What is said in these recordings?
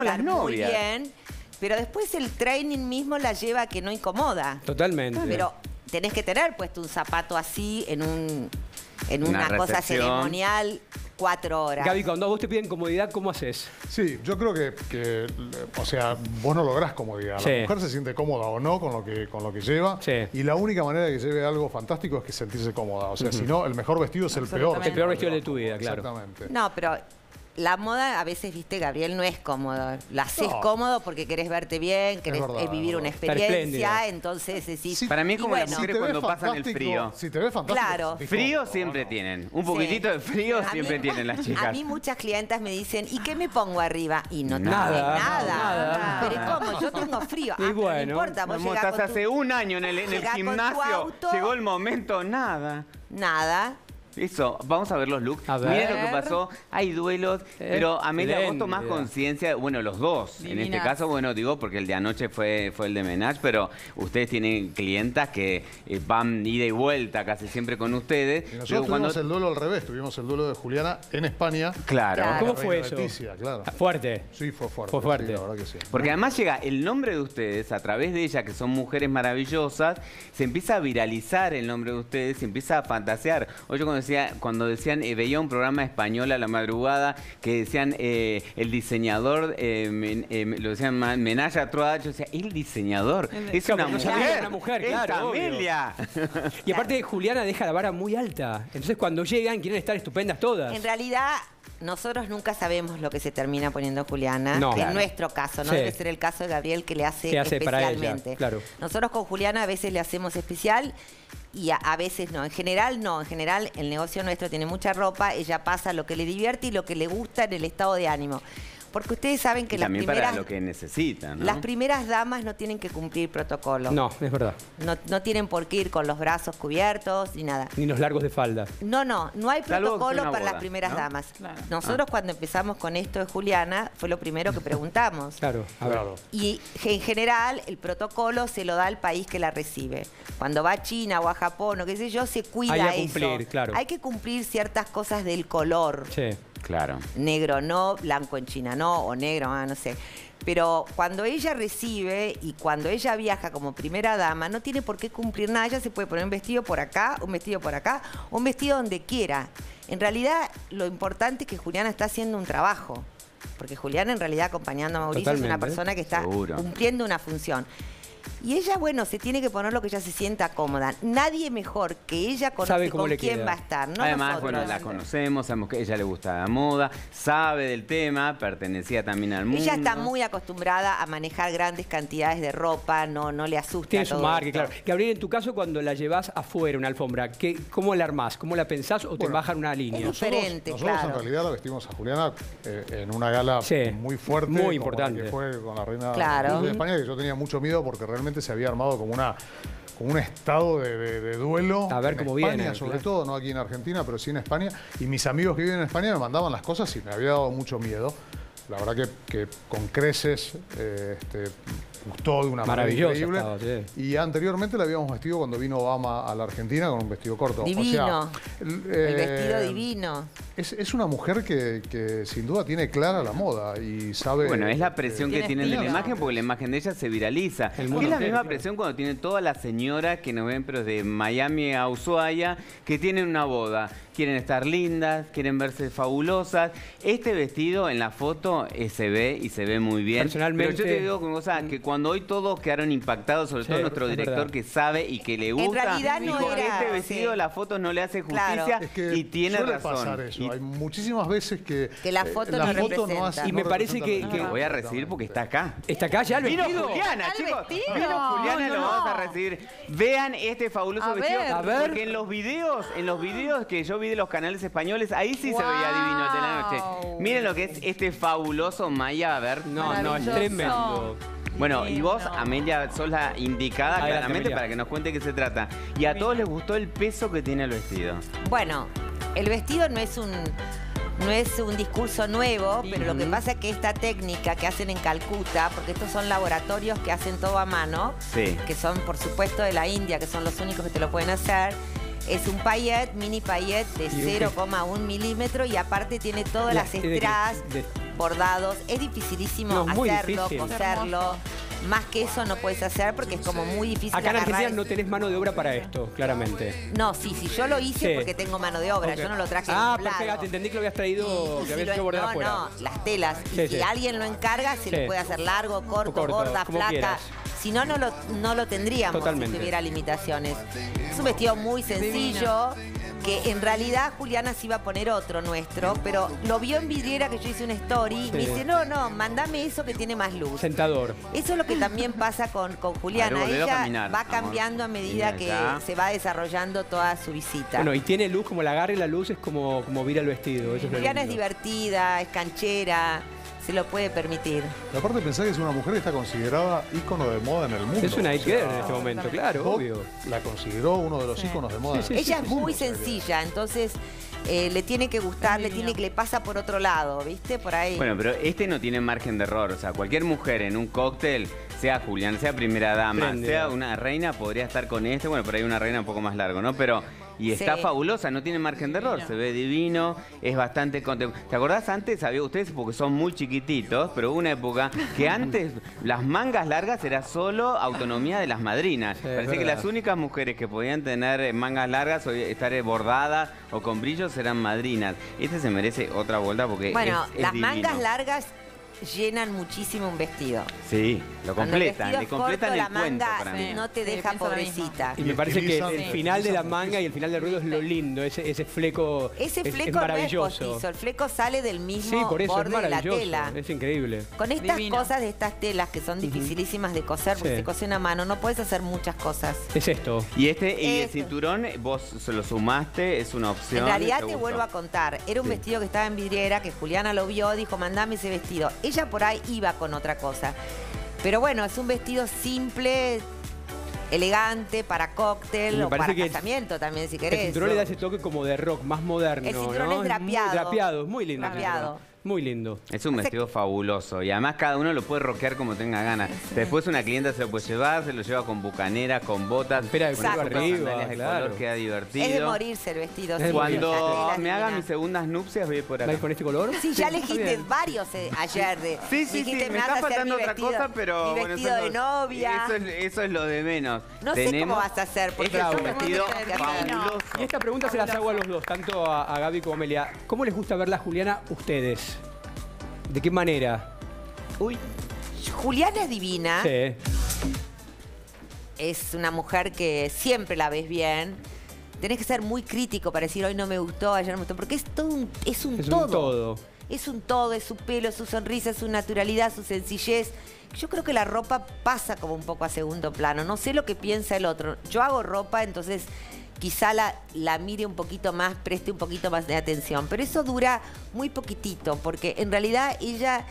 La novia. Muy bien, pero después el training mismo la lleva a que no incomoda. Totalmente. Pero tenés que tener puesto un zapato así en una cosa ceremonial 4 horas. Gaby, cuando a vos te piden comodidad, ¿cómo haces? Sí, yo creo que o sea, vos no lográs comodidad. Sí. La mujer se siente cómoda o no con lo que lleva. Sí. Y la única manera de que lleve algo fantástico es que sentirse cómoda. O sea, si no, el mejor vestido es el peor. El peor vestido de tu vida, claro. Exactamente. No, pero... la moda, a veces, viste, Gabriel, no es cómodo. La haces cómodo porque querés verte bien, querés vivir una experiencia, entonces decís... Para mí es como la mujer cuando pasan el frío. Si te ves fantástico. Claro. Frío siempre tienen. Un poquitito de frío siempre tienen las chicas. A mí muchas clientas me dicen, ¿y qué me pongo arriba? Y no te dicen nada. Pero ¿cómo? Yo tengo frío. Y bueno, no importa. Vos estás hace un año en el gimnasio, llegó el momento, nada. Nada. Eso, vamos a ver los looks. Miren lo que pasó, hay duelos, pero Amelia, vos tomás conciencia, bueno, los dos. Divina. En este caso, bueno, digo, porque el de anoche fue el de Ménage, pero ustedes tienen clientas que van ida y vuelta casi siempre con ustedes. Y nosotros tuvimos el duelo al revés, tuvimos el duelo de Juliana en España. Claro. ¿Cómo fue eso? Leticia, claro. ¿Fuerte? Sí, fue fuerte. Fue fuerte. Sí, la verdad que sí. Porque además llega el nombre de ustedes, a través de ella, que son mujeres maravillosas, se empieza a viralizar el nombre de ustedes, se empieza a fantasear. Hoy yo cuando decían, veía un programa español a la madrugada que decían el diseñador, lo decían Ménage à Trois, yo decía, el diseñador, es una mujer, claro, es Amelia. Y aparte Juliana deja la vara muy alta, entonces cuando llegan quieren estar estupendas todas. En realidad... nosotros nunca sabemos lo que se termina poniendo Juliana, no, en nuestro caso, no debe ser el caso de Gabriel que le hace especialmente. Para ella, claro. Nosotros con Juliana a veces le hacemos especial y a veces no. En general no, en general el negocio nuestro tiene mucha ropa, ella pasa lo que le divierte y lo que le gusta en el estado de ánimo. Porque ustedes saben que también las primeras... para lo que necesitan, ¿no? Las primeras damas no tienen que cumplir protocolo. No, es verdad. No tienen por qué ir con los brazos cubiertos ni nada. Ni los largos de falda. No hay protocolo para las primeras damas. Claro. Nosotros cuando empezamos con esto de Juliana, fue lo primero que preguntamos. Claro. Y en general el protocolo se lo da al país que la recibe. Cuando va a China o a Japón o qué sé yo, se cuida eso. Hay que cumplir, claro. Hay que cumplir ciertas cosas del color. Sí. Claro. Negro no, blanco en China no, o negro, no sé. Pero cuando ella recibe y cuando ella viaja como primera dama, no tiene por qué cumplir nada. Ella se puede poner un vestido por acá, un vestido por acá, un vestido donde quiera. En realidad, lo importante es que Juliana está haciendo un trabajo. Porque Juliana, en realidad, acompañando a Mauricio, es una persona que está cumpliendo una función. Y ella, bueno, se tiene que poner lo que ella se sienta cómoda. Nadie mejor que ella conoce con quién va a estar. No además, nosotros. Bueno, la conocemos, sabemos que a ella le gusta la moda, sabe del tema, pertenecía también al mundo. Ella está muy acostumbrada a manejar grandes cantidades de ropa, no le asusta. Tiene su marca, claro. Gabriel, en tu caso, cuando la llevas afuera, una alfombra, ¿cómo la armás? ¿Cómo la pensás o te bajan una línea? Es diferente, nosotros en realidad la vestimos a Juliana en una gala muy fuerte. Muy importante. Que fue con la reina de España, que yo tenía mucho miedo porque realmente se había armado como un estado de duelo a ver cómo España, viene, sobre todo, no aquí en Argentina, pero sí en España. Y mis amigos que viven en España me mandaban las cosas y me había dado mucho miedo. La verdad que con creces gustó de una manera increíble. Y anteriormente la habíamos vestido cuando vino Obama a la Argentina con un vestido corto. Divino. O sea, el vestido divino. Es una mujer que sin duda tiene clara la moda y sabe... Bueno, es la presión que tienen de la imagen porque la imagen de ella se viraliza. Es la misma presión cuando tienen todas las señoras que nos ven, pero de Miami a Ushuaia, que tienen una boda. Quieren estar lindas, quieren verse fabulosas. Este vestido en la foto se ve y se ve muy bien. Personalmente... Pero yo te digo que cuando hoy todos quedaron impactados, sobre todo nuestro director que sabe y que le gusta. En realidad no era... Este vestido la foto no le hace justicia es que y tiene razón. Hay muchísimas veces que la foto no representa. Y me parece que voy a recibir porque está acá. Está acá ya el vestido. Vino Juliana, chicos. Vino Juliana, lo vamos a recibir. Vean este fabuloso vestido. A ver. Porque en los videos que yo vi de los canales españoles, ahí sí se veía divino de la noche. Miren lo que es este fabuloso maya. A ver. No, es tremendo. Bueno, y vos, Amelia, sos la indicada claramente para que nos cuente qué se trata. Y a todos les gustó el peso que tiene el vestido. Bueno. El vestido no es un discurso nuevo, pero lo que pasa es que esta técnica que hacen en Calcuta, porque estos son laboratorios que hacen todo a mano, que son por supuesto de la India, que son los únicos que te lo pueden hacer, es un paillet, mini paillet de 0,1 milímetro y aparte tiene todas las estradas... bordados. Es dificilísimo hacerlo, coserlo. Más que eso no puedes hacer porque es como muy difícil. Acá en Argentina no tenés mano de obra para esto, claramente. No, sí, yo lo hice porque tengo mano de obra, yo no lo traje. Ah, perfecto, te entendí que lo habías traído, que habías hecho bordar afuera. No, las telas. Y si alguien lo encarga, se lo puede hacer largo, corto, gorda, flaca. Si no, no lo tendríamos si tuviera limitaciones. Es un vestido muy sencillo. Que en realidad Juliana se iba a poner otro nuestro, pero lo vio en vidriera que yo hice una story y me dice, no, mandame eso que tiene más luz. Sentador. Eso es lo que también pasa con Juliana. Ella va cambiando a medida que se va desarrollando toda su visita. Bueno, y tiene luz, como la agarra y la luz es como vira el vestido. Eso Juliana es divertida, es canchera. Se lo puede permitir. Pero aparte pensá que es una mujer que está considerada ícono de moda en el mundo. Es una girl en este momento, claro, obvio. La consideró uno de los íconos de moda. Ella es muy sencilla, entonces le tiene que gustar, le pasa por otro lado, ¿viste? Por ahí. Bueno, pero este no tiene margen de error. O sea, cualquier mujer en un cóctel, sea Juliana, sea primera dama, sea una reina, podría estar con este. Bueno, por ahí una reina un poco más largo, ¿no? Pero... Y está fabulosa, no tiene margen de error, se ve divino, es bastante... ¿Te acordás antes? Sabía ustedes, porque son muy chiquititos, pero hubo una época que antes las mangas largas era solo autonomía de las madrinas. Sí, parece que las únicas mujeres que podían tener mangas largas o estar bordadas o con brillos eran madrinas. Este se merece otra vuelta porque es las divino. Mangas largas... llenan muchísimo un vestido. Sí, lo completan, le completan el cuento para mí. No te deja pobrecita. Y me parece que el final de la manga y el final del ruido es lo lindo, ese fleco es maravilloso. No es postizo, el fleco sale del mismo borde de la tela. Es increíble. Con estas cosas de estas telas que son dificilísimas de coser, porque se cosen a mano, no puedes hacer muchas cosas. Es esto. Y el cinturón, vos se lo sumaste, es una opción. En realidad te vuelvo a contar, era un vestido que estaba en vidriera, que Juliana lo vio, dijo, mandame ese vestido. Ella por ahí iba con otra cosa. Pero bueno, es un vestido simple, elegante, para cóctel o para casamiento también, si querés. El cinturón le da ese toque como de rock, más moderno. El cinturón es drapeado. Muy lindo. Drapeado. Muy lindo. Es un vestido fabuloso y además cada uno lo puede rockear como tenga ganas. Después una clienta se lo puede llevar, se lo lleva con bucaneras, con botas. Espera, arriba, claro. Queda divertido. Es de morirse el vestido. Cuando me hagan mis segundas nupcias voy por acá. ¿Vais con este color? Sí, ya elegiste varios ayer. Sí, me está faltando otra cosa, pero... Mi vestido de novia. Eso es lo de menos. No sé cómo vas a hacer. Porque es un vestido fabuloso. Y esta pregunta se las hago a los dos, tanto a Gaby como a Amelia. ¿Cómo les gusta verla, Juliana, ustedes? ¿De qué manera? Uy. Juliana es divina. Sí. Es una mujer que siempre la ves bien. Tenés que ser muy crítico para decir hoy no me gustó, ayer no me gustó. Porque es todo un todo, es su pelo, su sonrisa, su naturalidad, su sencillez. Yo creo que la ropa pasa como un poco a segundo plano. No sé lo que piensa el otro. Yo hago ropa, entonces... quizá la mire un poquito más, preste un poquito más de atención. Pero eso dura muy poquitito, porque en realidad ella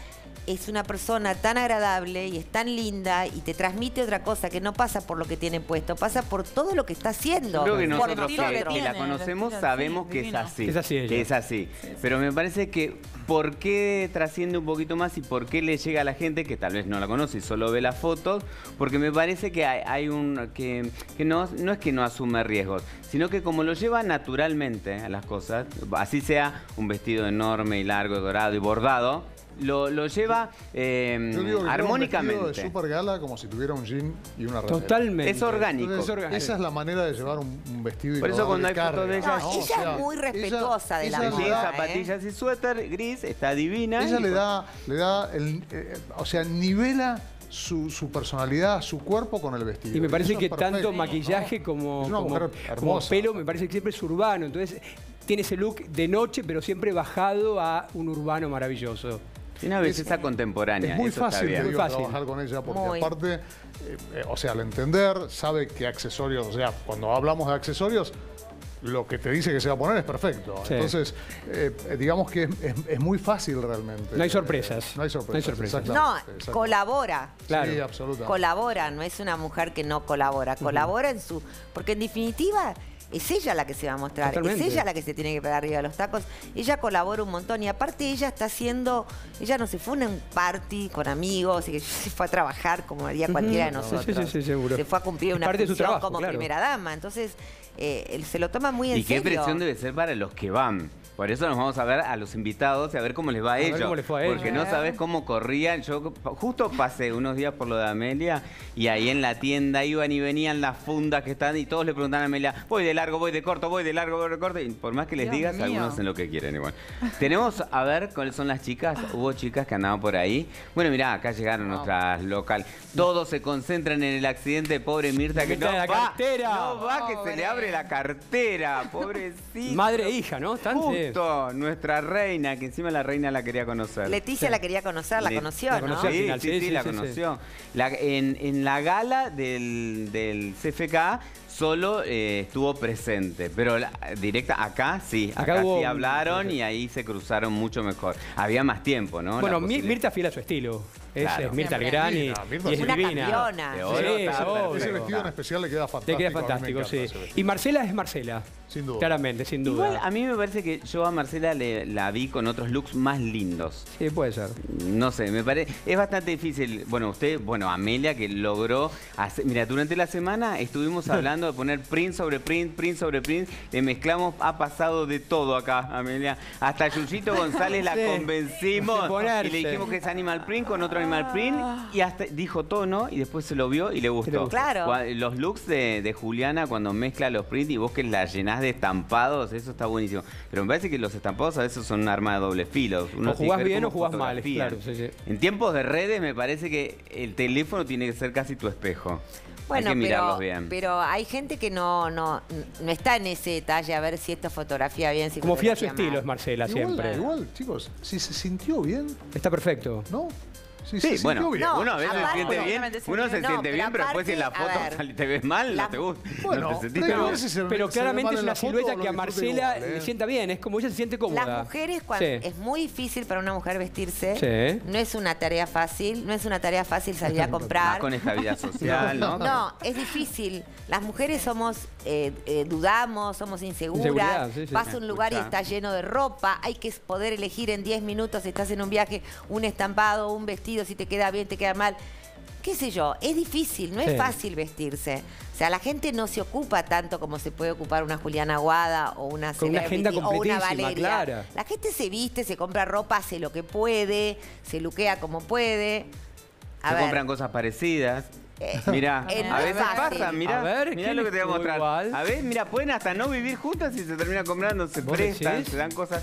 es una persona tan agradable y es tan linda y te transmite otra cosa que no pasa por lo que tiene puesto, pasa por todo lo que está haciendo. Creo que nosotros que la conocemos sabemos que es así. Es así. Que es así. Pero me parece que por qué trasciende un poquito más y por qué le llega a la gente que tal vez no la conoce y solo ve las fotos, porque me parece que hay un... que no es que no asume riesgos, sino que como lo lleva naturalmente a las cosas, así sea un vestido enorme y largo, dorado y bordado, lo lleva armónicamente. Un vestido de super gala como si tuviera un jean y una remera. Totalmente. Es orgánico. Entonces, esa es la manera de llevar un vestido. Por eso cuando hay fotos de ella... ella es muy respetuosa de la moda. Zapatillas y suéter gris, está divina. Ella le da o sea, nivela su personalidad, su cuerpo con el vestido. Y me parece que tanto maquillaje como pelo, me parece que siempre es urbano. Entonces tiene ese look de noche, pero siempre bajado a un urbano maravilloso. Una belleza contemporánea. Es muy fácil, trabajar con ella porque aparte, o sea, al entender, sabe que accesorios, o sea, cuando hablamos de accesorios, lo que te dice que se va a poner es perfecto. Sí. Entonces, digamos que es muy fácil realmente. No hay sorpresas. No, colabora. Claro. Sí, absolutamente. Colabora, no es una mujer que no colabora. Colabora en su... Porque en definitiva... es ella la que se va a mostrar, es ella la que se tiene que pegar arriba de los tacos. Ella colabora un montón y aparte ella está haciendo... Ella no se fue a un party con amigos, se fue a trabajar como haría cualquiera de nosotros. Sí, seguro. Se fue a cumplir una función como primera dama. Entonces, se lo toma muy en serio. Y qué presión debe ser para los que van. Por eso nos vamos a ver a los invitados y a ver cómo les va a ellos. Cómo les fue a ellos. Porque no sabes cómo corrían. Yo justo pasé unos días por lo de Amelia y ahí en la tienda iban y venían las fundas que están y todos le preguntaban a Amelia, voy de largo, voy de corto, voy de largo, voy de corto. Y por más que les digas, algunos hacen lo que quieren igual. Tenemos a ver cuáles son las chicas. Hubo chicas que andaban por ahí. Bueno, mirá, acá llegaron nuestras local. Todos se concentran en el accidente. Pobre Mirta, que no va. No va, que se le abre la cartera. Pobrecito. Madre e hija, ¿no? Están nuestra reina, que encima la reina la quería conocer. Leticia la quería conocer, la conoció, ¿no? Sí, la conoció. En la gala del CFK solo estuvo presente, pero directa acá sí. Acá sí hablaron y ahí se cruzaron mucho mejor. Había más tiempo, ¿no? Bueno, Mirta fiel a su estilo. Claro. Es Mirta Legrand y es una campeona. Ese vestido en especial le queda fantástico. Le queda fantástico, sí. Y Marcela es Marcela. Sin duda. Claramente, sin duda. Igual a mí me parece que yo a Marcela la vi con otros looks más lindos. Sí, puede ser. No sé, me parece... Es bastante difícil. Bueno, usted, bueno, Amelia que logró... Hacer, mira, durante la semana estuvimos hablando de poner print sobre print, print sobre print. Le mezclamos, ha pasado de todo acá, Amelia. Hasta Yuyito González la convencimos y le dijimos que es animal print con otro animal print y hasta dijo todo no y después se lo vio y le gustó. Claro. Los looks de Juliana cuando mezcla los prints y vos que la llenás de estampados, eso está buenísimo. Pero me parece que los estampados a veces son un arma de doble filo. Uno o jugás bien o jugás mal. Claro, sí, sí. En tiempos de redes me parece que el teléfono tiene que ser casi tu espejo. Bueno, hay que mirarlos bien. Pero hay gente que no está en ese detalle a ver si esta fotografía bien. Si como fiel a su estilo es Marcela siempre. Igual, chicos, si se sintió bien. Está perfecto. ¿No? Sí, bueno, uno a veces se siente bien, pero después si en la foto te ves mal, no te gusta. Bueno, no te pero claramente es una silueta que a Marcela le sienta bien, es como ella se siente cómoda. Las mujeres, cuando es muy difícil para una mujer vestirse, no es una tarea fácil, no es una tarea fácil salir a comprar. Más con esta vida social, ¿no? No, es difícil. Las mujeres somos, dudamos, somos inseguras, vas a un lugar y está lleno de ropa, hay que poder elegir en 10 minutos si estás en un viaje, un estampado, un vestido, si te queda bien, te queda mal, qué sé yo, es difícil, no es fácil vestirse. O sea, la gente no se ocupa tanto como se puede ocupar una Juliana Awada o una celebrity o una Valeria. Claro. La gente se viste, se compra ropa, hace lo que puede, se luquea como puede. Se compran cosas parecidas. Mirá, a veces pasa, mirá, mirá lo que te voy a mostrar. A ver, mirá, pueden hasta no vivir juntas y se terminan comprando, se prestan, se dan cosas.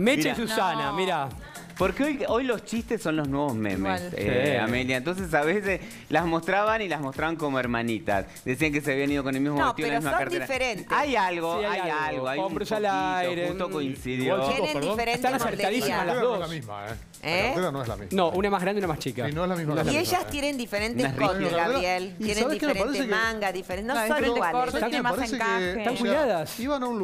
Mecha y Susana, mirá. Porque hoy los chistes son los nuevos memes, Amelia. Entonces a veces las mostraban y las mostraban como hermanitas. Decían que se habían ido con el mismo vestido, la misma cartera. Pero son diferentes. Hay algo, sí, hay algo. Hay hombros al aire. Justo coincidió. Están acertadísimas las dos. La cartera no es la misma. No, una más grande y una más chica. Y no es la misma. Y ellas tienen diferentes cortes, Gabriel. Tienen diferentes mangas, diferentes. No son iguales. Están cuidadas. Iban a un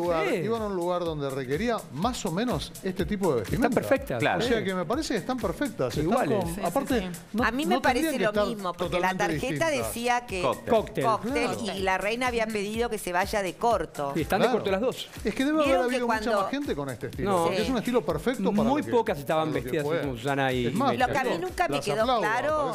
lugar donde requería más o menos este tipo de vestimenta. Están perfectas. Claro. Que me parece que están perfectas. Iguales. Están aparte, no, a mí me parece lo mismo, porque la tarjeta decía que cóctel y la reina había pedido que se vaya de corto. Sí, están de corto las dos. Es que debe haber habido mucha más gente con este estilo. No, es un estilo perfecto para muy pocas estaban vestidas como Susana y Mecha. Lo que a mí nunca me quedó claro.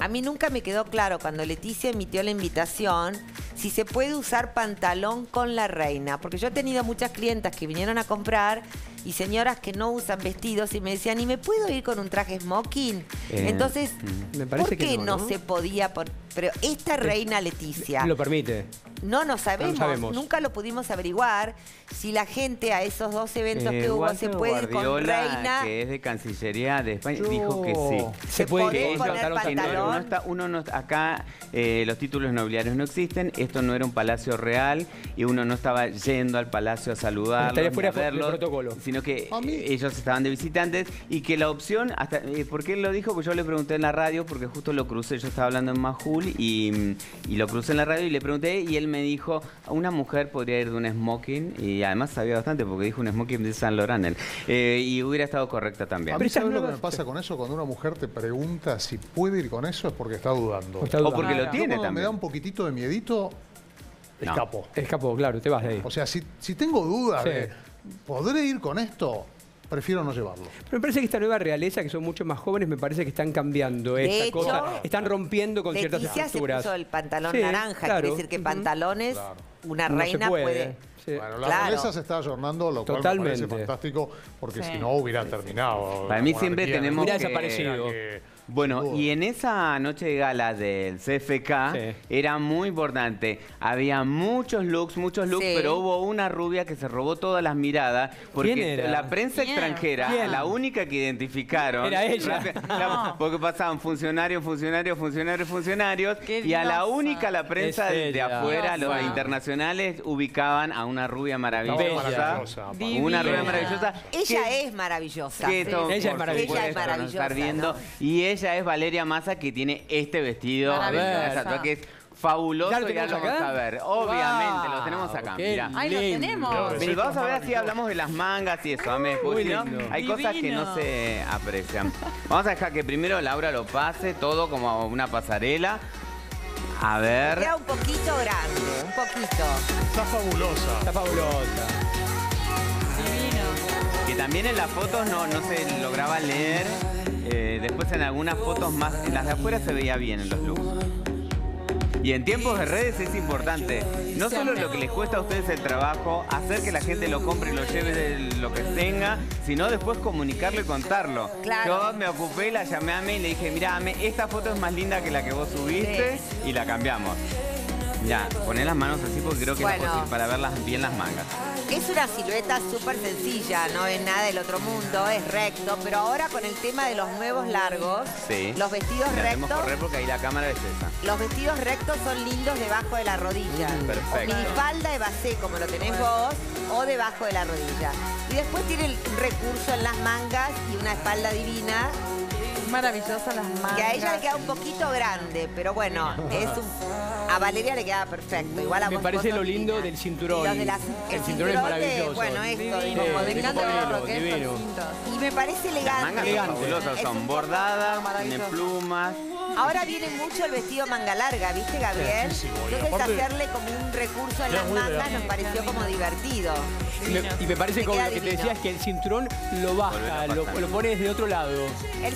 A mí nunca me quedó claro cuando Leticia emitió la invitación si se puede usar pantalón con la reina. Porque yo he tenido muchas clientas que vinieron a comprar y señoras que no usan vestidos y me decían, ¿y me puedo ir con un traje smoking? Entonces, me parece ¿por qué no se podía? Pero esta reina Leticia... ¿Lo permite? No sabemos, nunca lo pudimos averiguar si la gente a esos dos eventos que hubo se puede ir con reina... que es de Cancillería de España, dijo que sí. Se puede poner pantalón. Acá los títulos nobiliarios no existen, esto no era un palacio real y uno no estaba yendo al palacio a saludarlos, a verlos, protocolo. Sino que ellos estaban de visitantes y que la opción, hasta, ¿por qué lo dijo? Pues yo le pregunté en la radio, porque justo lo crucé, yo estaba hablando en Majul y lo crucé en la radio y le pregunté y él me dijo, una mujer podría ir de un smoking y además sabía bastante porque dijo un smoking de San Laurent y hubiera estado correcta también. A mí ¿sabes lo que me pasa con eso? Cuando una mujer te pregunta si puede ir con eso es porque está dudando. O porque lo tiene también. Me da un poquitito de miedito, escapo. Escapo, claro, te vas de ahí. O sea, si tengo dudas de... ¿podré ir con esto? Prefiero no llevarlo. Pero me parece que esta nueva realeza, que son mucho más jóvenes, me parece que están cambiando esta cosa. Están rompiendo con ciertas estructuras. Leticia se puso el pantalón naranja, quiere decir que pantalones, una reina puede... Sí. Bueno, la realeza se está ayornando, lo cual me parece fantástico, porque si no hubiera terminado. Para mí siempre tenemos que... Bueno, y en esa noche de gala del CFK era muy importante. Había muchos looks, pero hubo una rubia que se robó todas las miradas. Porque ¿quién era? La prensa extranjera, la única que identificaron... Era ella. Porque pasaban funcionarios. Y a la única la prensa de afuera, los internacionales, ubicaban a una rubia maravillosa. Una rubia maravillosa. Ella es maravillosa. Y ella es Valeria Maza, que tiene este vestido que es fabuloso. Ya lo vamos a ver. Obviamente, lo tenemos acá. Mirá. Ahí lo tenemos. Pero vamos a ver si hablamos de las mangas y eso. Hay cosas que no se aprecian. Vamos a dejar que primero Laura lo pase todo como una pasarela. A ver. Queda un poquito grande, un poquito. Está fabulosa. Está fabulosa. Divino. Que también en las fotos no se lograba leer. Después en algunas fotos más, en las de afuera se veía bien en los looks. Y en tiempos de redes es importante, no solo lo que les cuesta a ustedes el trabajo, hacer que la gente lo compre y lo lleve de lo que tenga, sino después comunicarlo y contarlo. Claro. Yo me ocupé, la llamé a Ame y le dije, mirá Ame, esta foto es más linda que la que vos subiste y la cambiamos. Ya, poné las manos así porque creo que es posible para ver bien las mangas. Es una silueta súper sencilla, no es nada del otro mundo, es recto, pero ahora con el tema de los nuevos largos, los vestidos rectos... correr porque ahí la cámara es esa. Los vestidos rectos son lindos debajo de la rodilla. Perfecto. O minifalda de basé, como lo tenés vos, o debajo de la rodilla. Y después tiene el recurso en las mangas y una espalda divina. Maravillosas las mangas. Que a ella le queda un poquito grande, pero bueno, a Valeria le queda perfecto. Igual a me parece lo lindo del cinturón. El cinturón es maravilloso. Bueno, esto, y me parece elegante. Las mangas fabulosas, son bordadas, tienen plumas. Ahora viene mucho el vestido manga larga, ¿viste, Gabriel? Entonces hacerle como un recurso en las mangas nos pareció como divertido. Y me parece como lo que te decía, es que el cinturón lo baja, lo pone desde otro lado.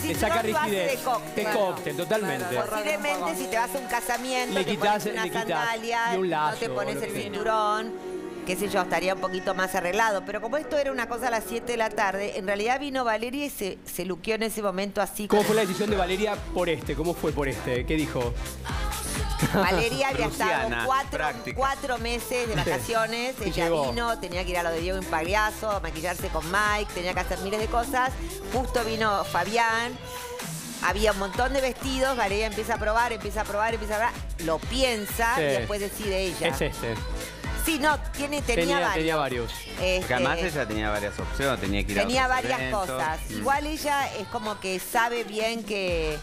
Te saca rigidez. Te cóctel, totalmente. Posiblemente si te vas a un casamiento, le quitas una sandalia, no te pones el cinturón. Qué sé yo, estaría un poquito más arreglado. Pero como esto era una cosa a las 7 de la tarde, en realidad vino Valeria y se luqueó en ese momento así. ¿Cómo fue la decisión de Valeria por este? ¿Cómo fue por este? ¿Qué dijo? Valeria había estado cuatro meses de vacaciones. Ella vino, tenía que ir a lo de Diego Impagliazzo, a maquillarse con Mike, tenía que hacer miles de cosas. Justo vino Fabián. Había un montón de vestidos, Valeria empieza a probar. Lo piensa y después decide ella. Es este. Sí, no, tenía varios. Porque además ella tenía varias opciones, tenía que ir a otros eventos. Tenía varias cosas. Igual ella es como que sabe bien que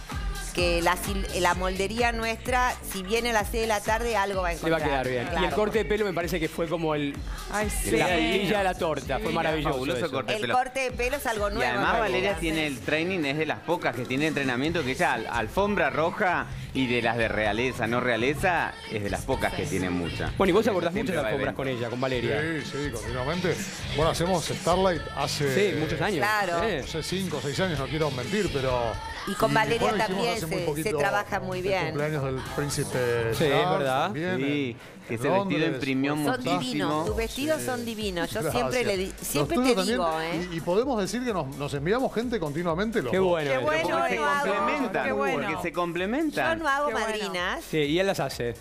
la moldería nuestra, si viene a las 6 de la tarde, algo va a encontrar. Le va a quedar bien. Claro. Y el corte de pelo me parece que fue como la frutilla de la torta. Sí, fue maravilloso eso. El corte de pelo es algo nuevo. Y además Valeria tiene el training, es de las pocas que tiene entrenamiento, que ella alfombra roja y de las de realeza, no realeza, es de las pocas que tiene mucha. Bueno, y vos abordás muchas alfombras con ella, con Valeria. Sí, continuamente. Bueno, hacemos Starlight hace... Sí, muchos años. Claro. No sé, 5 o 6 años, no quiero mentir, pero... Y con Valeria también se trabaja muy bien. El cumpleaños del príncipe. Sí, es verdad. Sí, que ese vestido imprimió muchísimo. Son divinos, tus vestidos son divinos. Yo siempre te digo, ¿eh? Y podemos decir que nos enviamos gente continuamente. Qué bueno. Qué bueno, porque se complementan. Porque se complementan. Yo no hago madrinas. Sí, y él las hace.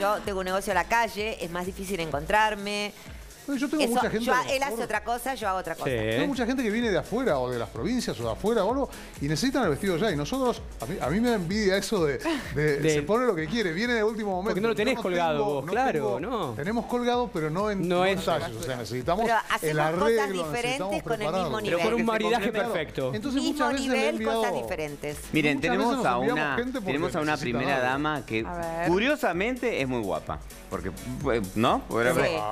Yo tengo un negocio a la calle, es más difícil encontrarme. Yo tengo mucha gente... él hace otra cosa, yo hago otra cosa. Tengo mucha gente que viene de afuera o de las provincias o de afuera o algo y necesitan el vestido ya. Y nosotros, a mí me da envidia eso de se pone lo que quiere, viene de último momento. Porque no lo tenés colgado vos, no. Tenemos colgado, pero no en tallos. O sea, necesitamos el arreglo, cosas diferentes con el mismo nivel. Pero con un maridaje perfecto. Entonces, mismo muchas veces nivel, cosas diferentes. Miren, tenemos a una primera dama que curiosamente es muy guapa. Porque, ¿no?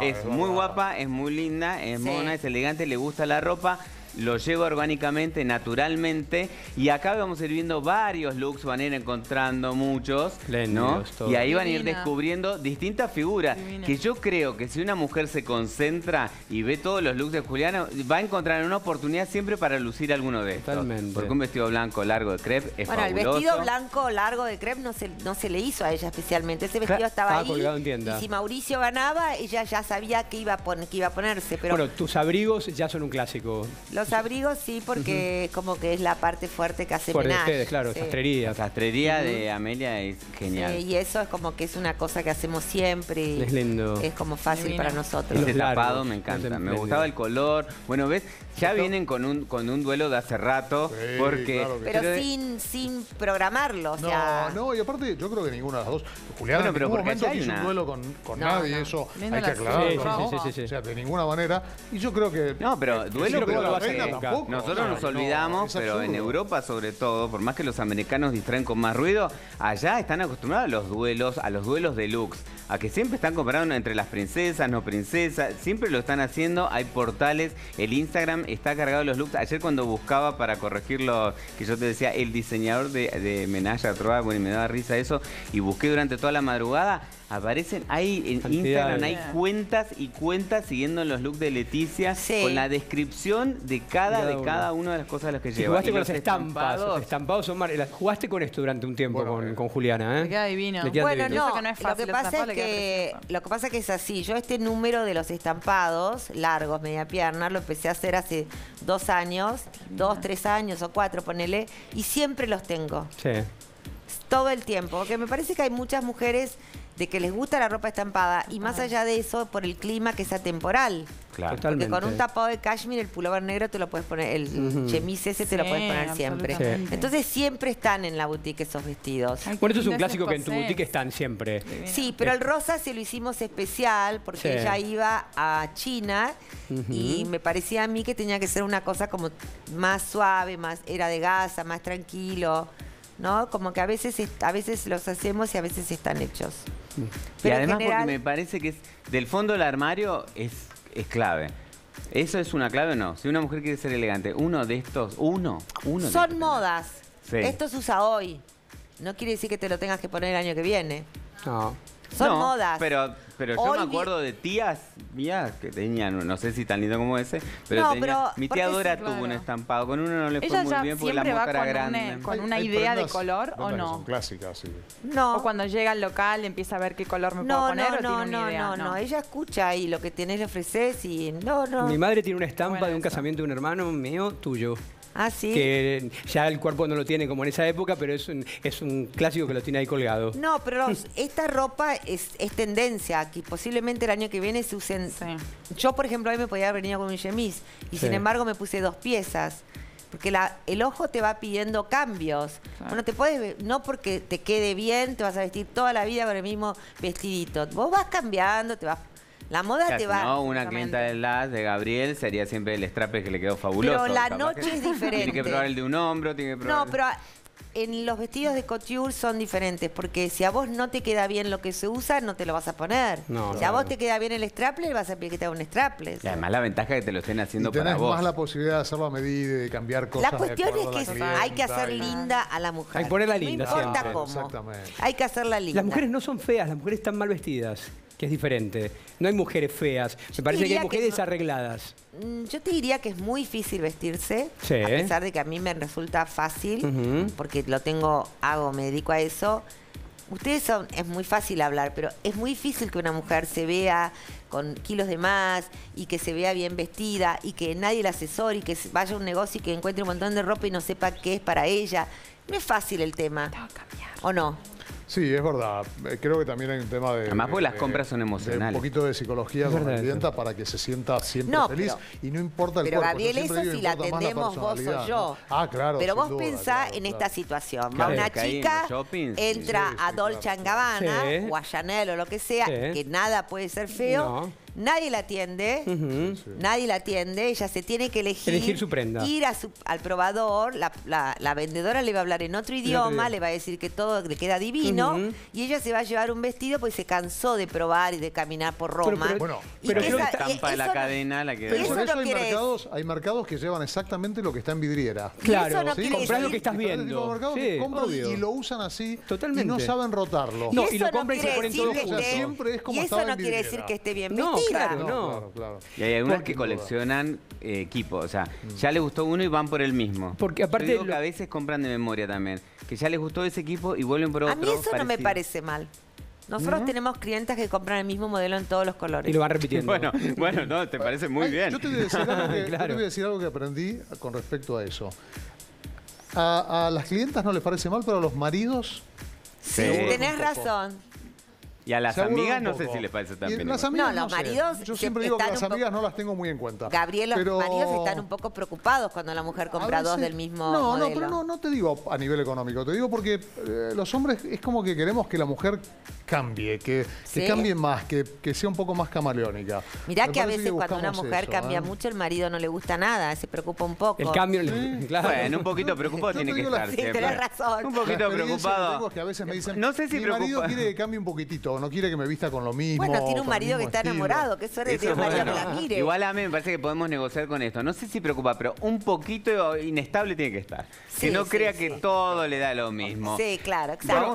Es muy guapa. Es muy linda, es mona, es elegante, le gusta la ropa lo lleva orgánicamente, naturalmente. Y acá vamos a ir viendo varios looks, van a ir encontrando muchos, ¿no? Y ahí van a ir descubriendo distintas figuras. Divina. Que yo creo que si una mujer se concentra y ve todos los looks de Juliana, va a encontrar una oportunidad siempre para lucir alguno de estos. Totalmente. Porque un vestido blanco largo de crepe es fabuloso. El vestido blanco largo de crepe no se le hizo a ella especialmente. Ese vestido estaba ahí colgado en tienda. Y si Mauricio ganaba, ella ya sabía que iba a, ponerse. Pero bueno, tus abrigos ya son un clásico. Los abrigos sí, porque como que es la parte fuerte que hace Menage. Fuerte, claro, sí. Sastrería. La sastrería de Amelia es genial. Sí, y eso es como que es una cosa que hacemos siempre. Es lindo. Es como fácil para nosotros. Ese tapado me encanta. Me gustaba el color. Bueno, ¿ves? Ya vienen con un duelo de hace rato. Sí, porque claro que pero sin programarlo. O sea... No, y aparte yo creo que ninguna de las dos. Juliana en ningún momento hizo un duelo con nadie. No. Eso hay que aclararlo. Sí. O sea, de ninguna manera. Y yo creo que... No, pero duelo como lo va a hacer. Nosotros nos olvidamos, pero en Europa sobre todo, por más que los americanos distraen con más ruido, allá están acostumbrados a los duelos de looks. A que siempre están comparando entre las princesas, no princesas. Siempre lo están haciendo. Hay portales. El Instagram está cargado de los looks. Ayer cuando buscaba para corregirlo, que yo te decía, el diseñador de Ménage à Trois, bueno, y me daba risa eso, y busqué durante toda la madrugada, aparecen ahí en Instagram, hay cuentas y cuentas siguiendo los looks de Leticia, con la descripción de cada una de las cosas a las que lleva. Jugaste con las estampas. Los estampados son maravillosas. Jugaste con esto durante un tiempo con Juliana, ¿eh? Le queda divino. Bueno, no, lo que pasa es que es así. Yo este número de los estampados largos, media pierna, lo empecé a hacer hace 2 años, 2, 3 años o 4, ponele, y siempre los tengo. Sí. Todo el tiempo, porque me parece que hay muchas mujeres de que les gusta la ropa estampada y más allá de eso, por el clima que es atemporal. Claro. Porque con un tapado de cashmere, el pullover negro te lo puedes poner, el chemis ese te lo puedes poner siempre. Sí. Entonces siempre están en la boutique esos vestidos. Ay, bueno, eso es un clásico que en tu boutique están siempre. Sí, pero el rosa se lo hicimos especial porque ella iba a China y me parecía a mí que tenía que ser una cosa como más suave, más era de gasa, más tranquilo. ¿No? Como que a veces los hacemos y a veces están hechos. Pero y además general... porque me parece que es, del fondo del armario es clave. ¿Eso es una clave o no? Si una mujer quiere ser elegante, uno de estos... Uno son de estos modas. Sí. Esto se usa hoy. No quiere decir que te lo tengas que poner el año que viene. No. Son modas. Pero yo me acuerdo de tías mías que tenían, no sé si tan lindo como ese, pero mi tía Dora tuvo un estampado, con uno no le fue muy bien porque la mosca era grande. ¿Con una idea de color o no? Son clásicas, sí. No. O cuando llega al local empieza a ver qué color me puedo poner o tiene una idea. No, ella escucha y lo que tenés le ofreces y Mi madre tiene una estampa de un casamiento de un hermano mío, tuyo. Ah, sí. Que ya el cuerpo no lo tiene como en esa época, pero es un clásico que lo tiene ahí colgado. No, pero esta ropa es tendencia, que posiblemente el año que viene se usen. Sí. Yo, por ejemplo, hoy me podía haber venido con un chemise y sin embargo me puse 2 piezas. Porque el ojo te va pidiendo cambios. Claro. Bueno, no porque te quede bien, te vas a vestir toda la vida con el mismo vestidito. Vos vas cambiando, la moda te va... No, una clienta de Gabriel sería siempre el strape que le quedó fabuloso. Pero la noche es diferente. Tiene que probar el de un hombro, tiene que probar... No, pero en los vestidos de couture son diferentes, porque si a vos no te queda bien lo que se usa, no te lo vas a poner. No, si a vos te queda bien el straple, vas a quitar un straple. Y además la ventaja es que te lo estén haciendo para vos. Tenés más la posibilidad de hacerlo a medida, de cambiar cosas. La cuestión es que hay que hacer linda a la mujer. Hay que ponerla linda. No importa cómo. Exactamente. Hay que hacerla linda. Las mujeres no son feas, las mujeres están mal vestidas. Que es diferente. No hay mujeres feas. Me parece que hay mujeres desarregladas. Yo te diría que es muy difícil vestirse. Sí. A pesar de que a mí me resulta fácil, porque lo tengo, me dedico a eso. Ustedes es muy fácil hablar, pero es muy difícil que una mujer se vea con kilos de más y que se vea bien vestida y que nadie la asesore y que vaya a un negocio y que encuentre un montón de ropa y no sepa qué es para ella. No es fácil el tema. Tengo que cambiar. ¿O no? Sí, es verdad. Creo que también hay un tema de... Además, porque las compras son emocionales. Un poquito de psicología con la clienta para que se sienta siempre feliz. Pero, y no importa el cuerpo. Pero Gabriel, eso si la atendemos vos o yo. ¿No? Ah, claro. Pero vos pensá en esta situación. Va una chica, entra a Dolce Gabbana o a Janelle o lo que sea, que nada puede ser feo. nadie la atiende, nadie la atiende, ella se tiene que elegir su prenda. Ir a al probador, la vendedora le va a hablar en otro idioma, le va a decir que todo le queda divino y ella se va a llevar un vestido porque se cansó de probar y de caminar por Roma. Pero esa estampa de la cadena la que... Por eso hay mercados que llevan exactamente lo que está en vidriera. Claro, compras lo que estás viendo. Y lo usan así y no saben rotarlo. No, y lo compran y se ponen todo junto. Y eso no quiere decir que esté bien vestida. Claro. Y hay algunas que coleccionan equipos, o sea, ya les gustó uno y van por el mismo. Porque aparte yo digo que a veces compran de memoria también, que ya les gustó ese equipo y vuelven por otro. A mí eso parecido. No me parece mal. Nosotros tenemos clientas que compran el mismo modelo en todos los colores. Y lo van repitiendo. Bueno, no, te parece muy bien. Yo te voy a decir algo que, yo te voy a decir algo que aprendí con respecto a eso. A las clientas no les parece mal, pero a los maridos... Sí, tenés razón. Y a las amigas no sé si les parece tan bien. No, los maridos... Yo siempre digo que las amigas no las tengo muy en cuenta. Gabriel, los maridos están un poco preocupados cuando la mujer compra dos del mismo modelo. No, pero no te digo a nivel económico. Te digo porque los hombres es como que queremos que la mujer cambie, que cambie más, que sea un poco más camaleónica. Mirá que a veces cuando una mujer cambia mucho, el marido no le gusta nada, se preocupa un poco. El cambio... Bueno, un poquito preocupado tiene que estar. Sí, tenés razón. Un poquito preocupado. No sé si mi marido quiere que cambie un poquitito. No quiere que me vista con lo mismo. Bueno, tiene un marido que está enamorado. Qué suerte tiene un marido que la mire. Igual a mí me parece que podemos negociar con esto. No sé si preocupa, pero un poquito inestable tiene que estar. Que no crea que todo le da lo mismo. Sí, claro, exacto.